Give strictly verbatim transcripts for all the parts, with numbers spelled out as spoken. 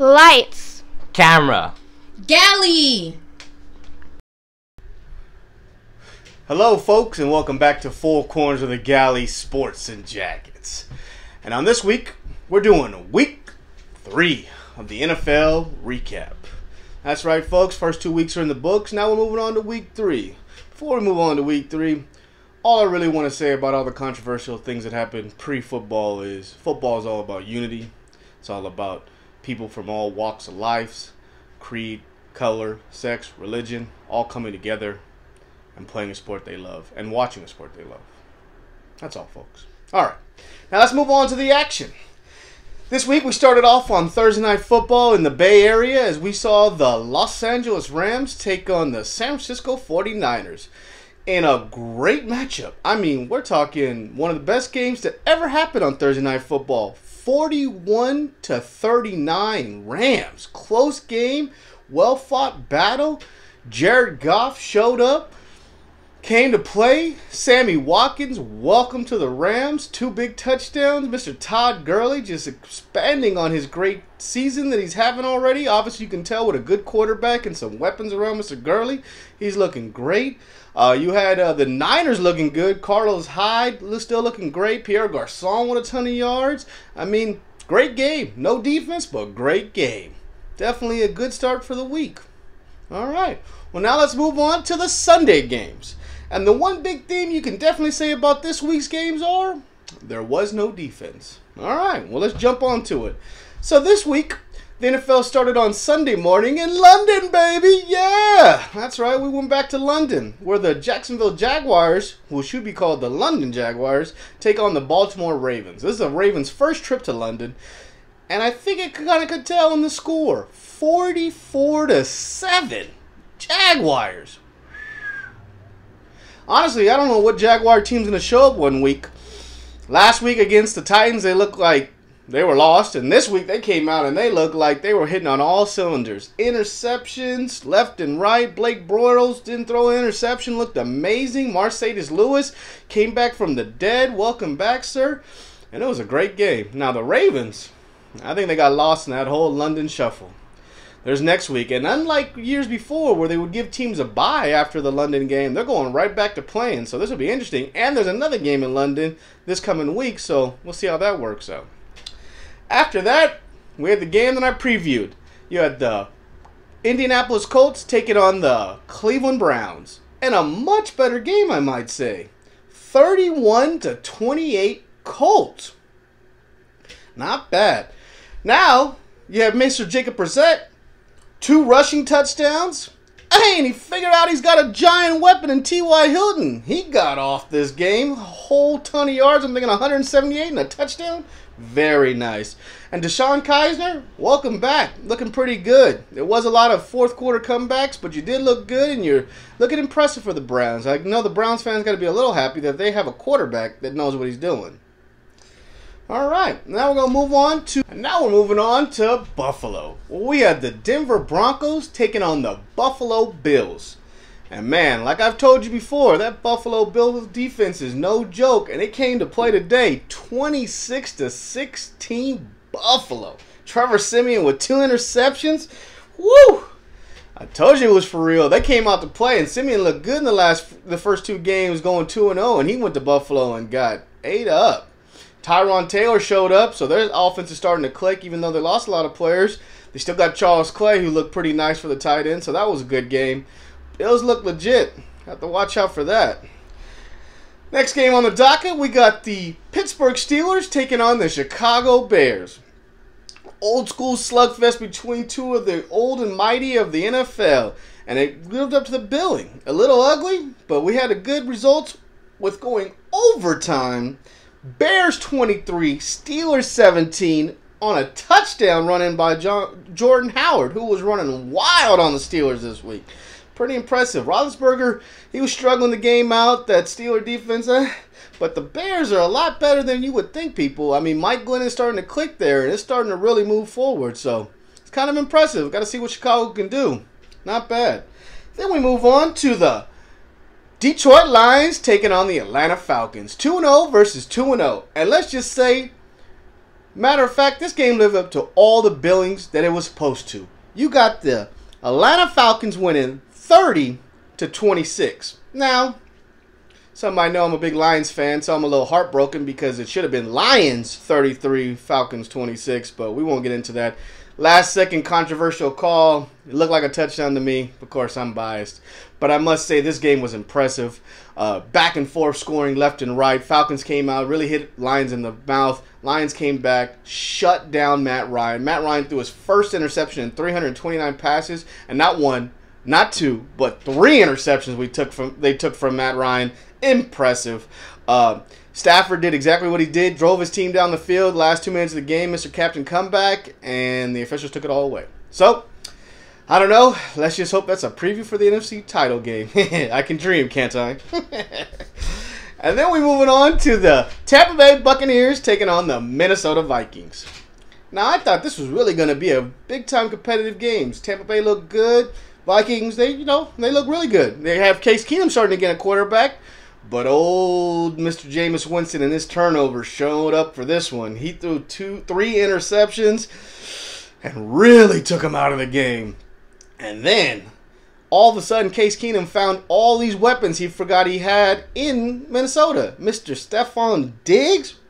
Lights. Camera. Galley. Hello, folks, and welcome back to Four Corners of the Galley Sports and Jackets. And on this week, we're doing week three of the N F L recap. That's right, folks. First two weeks are in the books. Now we're moving on to week three. Before we move on to week three, all I really want to say about all the controversial things that happened pre-football is football is all about unity. It's all about people from all walks of life, creed, color, sex, religion, all coming together and playing a sport they love and watching a sport they love. That's all, folks. All right. Now let's move on to the action. This week we started off on Thursday Night Football in the Bay Area as we saw the Los Angeles Rams take on the San Francisco forty-niners in a great matchup. I mean, we're talking one of the best games that ever happened on Thursday Night Football. forty-one to thirty-nine Rams. Close game, well-fought battle. Jared Goff showed up, came to play. Sammy Watkins, welcome to the Rams. Two big touchdowns. Mister Todd Gurley just expanding on his great season that he's having already. Obviously, you can tell with a good quarterback and some weapons around Mister Gurley, he's looking great. Uh, you had uh, the Niners looking good. Carlos Hyde still looking great. Pierre Garcon with a ton of yards. I mean, great game. No defense, but great game. Definitely a good start for the week. All right. Well, now let's move on to the Sunday games. And the one big theme you can definitely say about this week's games are there was no defense. All right. Well, let's jump on to it. So this week, the N F L started on Sunday morning in London, baby! Yeah! That's right, we went back to London, where the Jacksonville Jaguars, who should be called the London Jaguars, take on the Baltimore Ravens. This is the Ravens' first trip to London, and I think it kind of could tell in the score. forty-four to seven. Jaguars! Honestly, I don't know what Jaguar team's going to show up one week. Last week against the Titans, they looked like they were lost, and this week they came out and they looked like they were hitting on all cylinders. Interceptions, left and right. Blake Broyles didn't throw an interception, looked amazing. Mercedes Lewis came back from the dead. Welcome back, sir. And it was a great game. Now, the Ravens, I think they got lost in that whole London shuffle. There's next week. And unlike years before where they would give teams a bye after the London game, they're going right back to playing. So this will be interesting. And there's another game in London this coming week, so we'll see how that works out. After that, we had the game that I previewed. You had the Indianapolis Colts taking on the Cleveland Browns. And a much better game, I might say. thirty-one to twenty-eight Colts. Not bad. Now, you have Mister Jacob Brissett. Two rushing touchdowns. Hey, and he figured out he's got a giant weapon in T Y. Hilton. He got off this game. A whole ton of yards. I'm thinking one hundred seventy-eight and a touchdown. Very nice. And Deshaun Kaiser, welcome back. Looking pretty good. There was a lot of fourth quarter comebacks, but you did look good, and you're looking impressive for the Browns. I know the Browns fans got to be a little happy that they have a quarterback that knows what he's doing. All right, now we're going to move on to, and now we're moving on to Buffalo. We had the Denver Broncos taking on the Buffalo Bills. And man, like I've told you before, that Buffalo Bills defense is no joke, and it came to play today, twenty-six to sixteen Buffalo. Trevor Simeon with two interceptions. Woo! I told you it was for real. They came out to play, and Simeon looked good in the last, the first two games, going two and oh, and he went to Buffalo and got ate up. Tyrod Taylor showed up, so their offense is starting to click, even though they lost a lot of players. They still got Charles Clay, who looked pretty nice for the tight end, so that was a good game. Bills look legit. Have to watch out for that. Next game on the docket, we got the Pittsburgh Steelers taking on the Chicago Bears. Old school slugfest between two of the old and mighty of the N F L. And it lived up to the billing. A little ugly, but we had a good result with going overtime. Bears twenty-three, Steelers seventeen on a touchdown run in by John, Jordan Howard, who was running wild on the Steelers this week. Pretty impressive. Roethlisberger, he was struggling the game out, that Steeler defense. Eh? But the Bears are a lot better than you would think, people. I mean, Mike Glennon is starting to click there, and it's starting to really move forward. So it's kind of impressive. Got to see what Chicago can do. Not bad. Then we move on to the Detroit Lions taking on the Atlanta Falcons. two and oh versus two and oh. And let's just say Matter of fact, this game lived up to all the billings that it was supposed to. You got the Atlanta Falcons winning thirty to twenty-six. Now, some might know I'm a big Lions fan, so I'm a little heartbroken because it should have been Lions thirty-three, Falcons twenty-six, but we won't get into that. Last second controversial call. It looked like a touchdown to me. Of course, I'm biased. But I must say this game was impressive. Uh, back and forth scoring left and right. Falcons came out, really hit Lions in the mouth. Lions came back, shut down Matt Ryan. Matt Ryan threw his first interception in three hundred twenty-nine passes, and not one, not two, but three interceptions we took from they took from Matt Ryan. Impressive. Uh, Stafford did exactly what he did, drove his team down the field. Last two minutes of the game, Mister Captain comeback, and the officials took it all away. So, I don't know. Let's just hope that's a preview for the N F C title game. I can dream, can't I? And then we're moving on to the Tampa Bay Buccaneers taking on the Minnesota Vikings. Now, I thought this was really going to be a big-time competitive game. Tampa Bay looked good. Vikings, they, you know, they look really good. They have Case Keenum starting again at quarterback. But old Mister Jameis Winston and his turnover showed up for this one. He threw two, three interceptions and really took him out of the game. And then, all of a sudden, Case Keenum found all these weapons he forgot he had in Minnesota. Mister Stephon Diggs,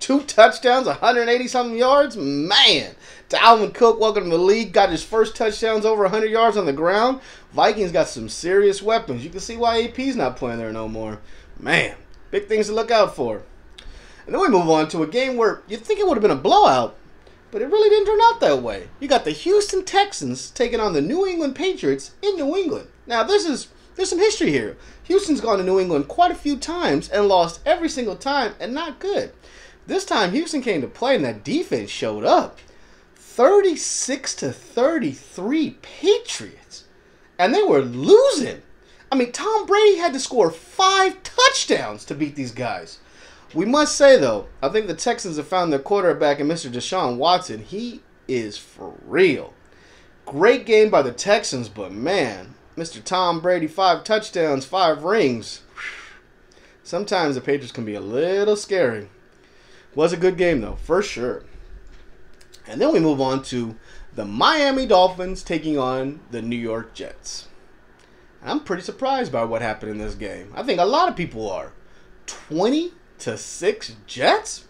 two touchdowns, one hundred eighty-something yards. Man, Dalvin Cook, welcome to the league, got his first touchdowns over one hundred yards on the ground. Vikings got some serious weapons. You can see why A P's not playing there no more. Man, big things to look out for. And then we move on to a game where you'd think it would have been a blowout, but it really didn't turn out that way. You got the Houston Texans taking on the New England Patriots in New England. Now, this is there's some history here. Houston's gone to New England quite a few times and lost every single time, and not good. This time, Houston came to play, and that defense showed up. thirty-six to thirty-three Patriots. And they were losing. I mean, Tom Brady had to score five touchdowns to beat these guys. We must say, though, I think the Texans have found their quarterback in Mister Deshaun Watson. He is for real. Great game by the Texans, but, man, Mister Tom Brady, five touchdowns, five rings. Sometimes the Patriots can be a little scary. Was a good game, though, for sure. And then we move on to the Miami Dolphins taking on the New York Jets. And I'm pretty surprised by what happened in this game. I think a lot of people are. twenty to six Jets?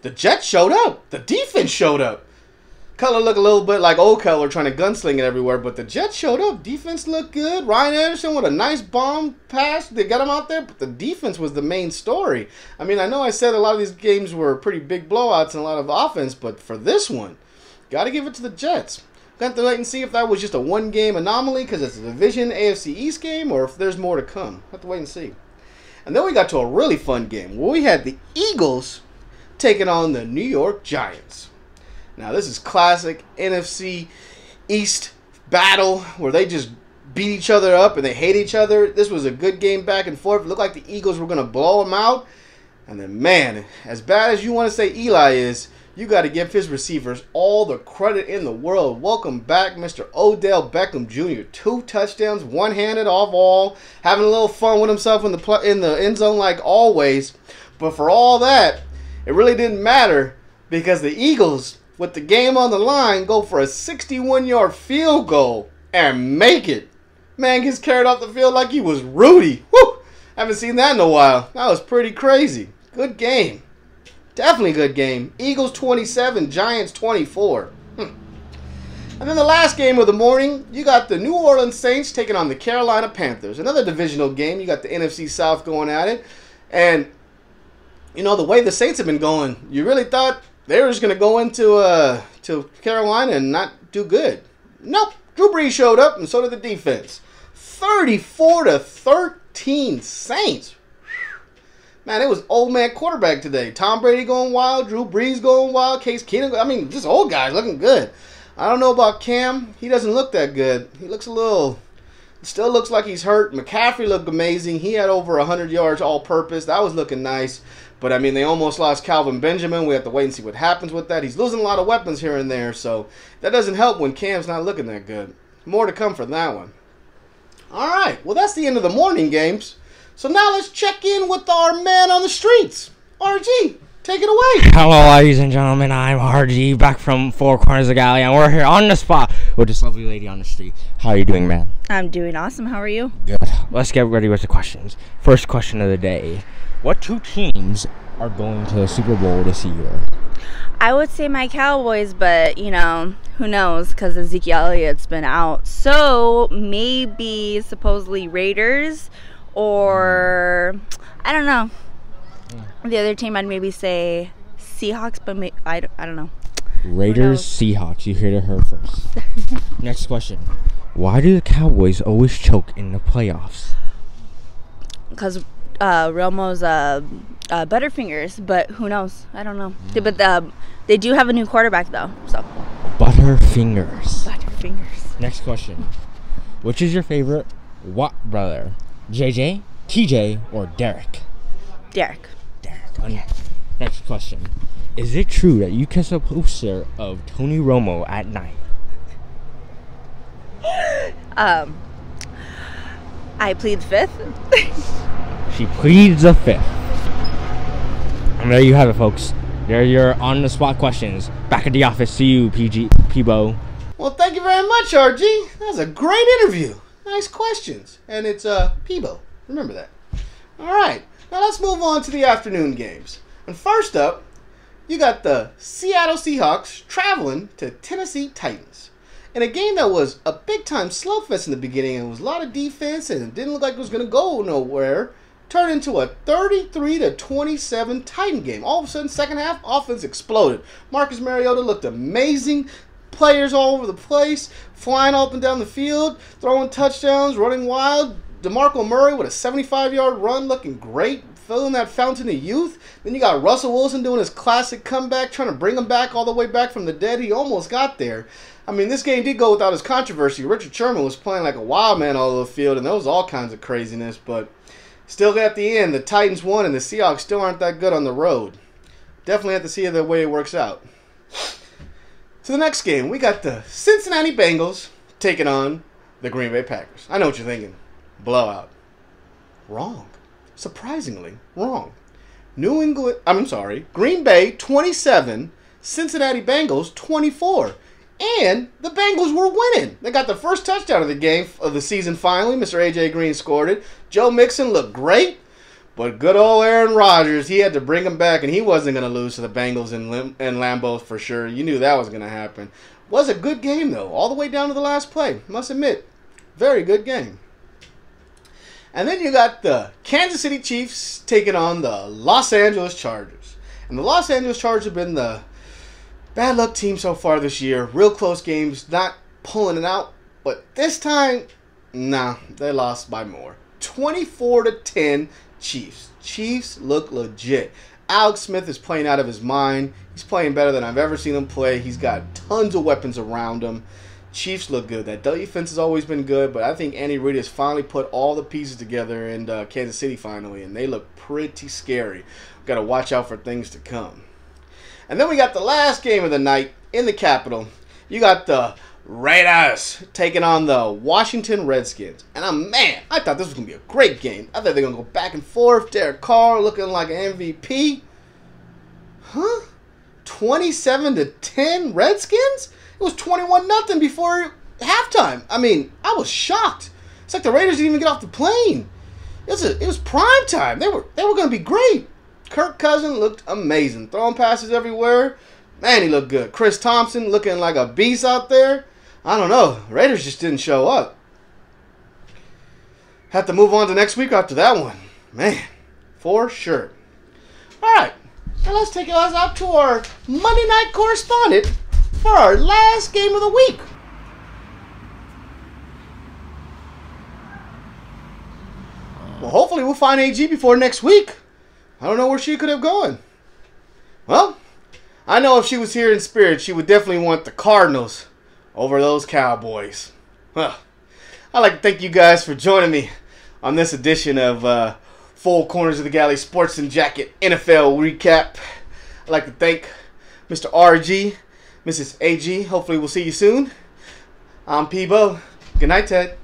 The Jets showed up. The defense showed up. Cutler looked a little bit like old Cutler trying to gunsling it everywhere, but the Jets showed up. Defense looked good. Ryan Anderson with a nice bomb pass. They got him out there, but the defense was the main story. I mean, I know I said a lot of these games were pretty big blowouts and a lot of offense, but for this one, got to give it to the Jets. Got to wait and see if that was just a one-game anomaly because it's a division A F C East game or if there's more to come. Have to wait and see. And then we got to a really fun game where we had the Eagles taking on the New York Giants. Now, this is classic N F C East battle where they just beat each other up and they hate each other. This was a good game back and forth. It looked like the Eagles were going to blow them out. And then, man, as bad as you want to say Eli is, you got to give his receivers all the credit in the world. Welcome back, Mister Odell Beckham Junior Two touchdowns, one-handed off all, having a little fun with himself in the, in the end zone like always. But for all that, it really didn't matter because the Eagles, with the game on the line, go for a sixty-one-yard field goal and make it. Man gets carried off the field like he was Rudy. Woo! Haven't seen that in a while. That was pretty crazy. Good game. Definitely good game. Eagles twenty-seven, Giants twenty-four. Hmm. And then the last game of the morning, you got the New Orleans Saints taking on the Carolina Panthers. Another divisional game. You got the N F C South going at it. And, you know, the way the Saints have been going, you really thought they were just going to go into uh, to Carolina and not do good. Nope. Drew Brees showed up, and so did the defense. thirty-four to thirteen Saints. Man, it was old man quarterback today. Tom Brady going wild, Drew Brees going wild, Case Keenum. I mean, just old guys looking good. I don't know about Cam. He doesn't look that good. He looks a little, still looks like he's hurt. McCaffrey looked amazing. He had over one hundred yards all-purpose. That was looking nice. But, I mean, they almost lost Calvin Benjamin. We have to wait and see what happens with that. He's losing a lot of weapons here and there, so that doesn't help when Cam's not looking that good. More to come for that one. All right, well, that's the end of the morning games. So now let's check in with our man on the streets, R G. Take it away. Hello, ladies and gentlemen. I'm R G, back from Four Corners of the Galley, and we're here on the spot with this lovely lady on the street. How are you doing, ma'am? I'm doing awesome. How are you? Good. Let's get ready with the questions. First question of the day. What two teams are going to the Super Bowl this year? I would say my Cowboys, but, you know, who knows, because Ezekiel Elliott's been out. So, maybe, supposedly, Raiders, or, I don't know. The other team, I'd maybe say Seahawks, but may I, don't, I don't know. Raiders, Seahawks. You heard it her first. Next question. Why do the Cowboys always choke in the playoffs? Because uh, Romo's uh, uh, Butterfingers, but who knows? I don't know. Mm. But uh, they do have a new quarterback, though. So. Butterfingers. Butterfingers. Next question. Which is your favorite Watt brother? J J, T J, or Derek? Derek. Next question. Is it true that you kissed a poster of Tony Romo at night? Um, I plead the fifth. She pleads the fifth. And there you have it, folks. There are your on-the-spot questions. Back at the office. See you, P G Peebo. Well, thank you very much, R G. That was a great interview. Nice questions. And it's uh, Peebo. Remember that. All right. Now let's move on to the afternoon games. And first up, you got the Seattle Seahawks traveling to Tennessee Titans. In a game that was a big-time slow fest in the beginning, and it was a lot of defense, and it didn't look like it was going to go nowhere, turned into a thirty-three to twenty-seven Titan game. All of a sudden, second half, offense exploded. Marcus Mariota looked amazing. Players all over the place, flying up and down the field, throwing touchdowns, running wild. DeMarco Murray with a seventy-five yard run, looking great, filling that fountain of youth. Then you got Russell Wilson doing his classic comeback, trying to bring him back all the way back from the dead. He almost got there. I mean, this game did go without his controversy. Richard Sherman was playing like a wild man all over the field, and there was all kinds of craziness. But still at the end, the Titans won, and the Seahawks still aren't that good on the road. Definitely have to see the way it works out. So the next game, we got the Cincinnati Bengals taking on the Green Bay Packers. I know what you're thinking. Blowout. Wrong. Surprisingly wrong. New England, I'm sorry, Green Bay twenty-seven, Cincinnati Bengals twenty-four. And the Bengals were winning. They got the first touchdown of the game of the season finally. Mister A J Green scored it. Joe Mixon looked great, but good old Aaron Rodgers, he had to bring him back, and he wasn't going to lose to the Bengals in, Lim in Lambeau for sure. You knew that was going to happen. Was a good game, though, all the way down to the last play. Must admit, very good game. And then you got the Kansas City Chiefs taking on the Los Angeles Chargers. And the Los Angeles Chargers have been the bad luck team so far this year. Real close games, not pulling it out. But this time, nah, they lost by more. twenty-four to ten Chiefs. Chiefs look legit. Alex Smith is playing out of his mind. He's playing better than I've ever seen him play. He's got tons of weapons around him. Chiefs look good. That defense has always been good, but I think Andy Reid has finally put all the pieces together in uh, Kansas City finally, and they look pretty scary. Got to watch out for things to come. And then we got the last game of the night in the Capitol. You got the Raiders taking on the Washington Redskins. And I'm man, I thought this was going to be a great game. I thought they were going to go back and forth. Derek Carr looking like an M V P. Huh? twenty-seven to ten Redskins? It was twenty-one nothing before halftime. I mean, I was shocked. It's like the Raiders didn't even get off the plane. It was, a, it was prime time. They were they were going to be great. Kirk Cousins looked amazing. Throwing passes everywhere. Man, he looked good. Chris Thompson looking like a beast out there. I don't know. Raiders just didn't show up. Have to move on to next week after that one. Man, for sure. All right. Now let's take us out to our Monday night correspondent for our last game of the week. Well, hopefully we'll find A G before next week. I don't know where she could have gone. Well, I know if she was here in spirit, she would definitely want the Cardinals over those Cowboys. Well, I'd like to thank you guys for joining me on this edition of uh, Full Corners of the Galley Sports and Jacket N F L Recap. I'd like to thank Mister R G, Missus A G, hopefully we'll see you soon. I'm Peebo. Good night, Ted.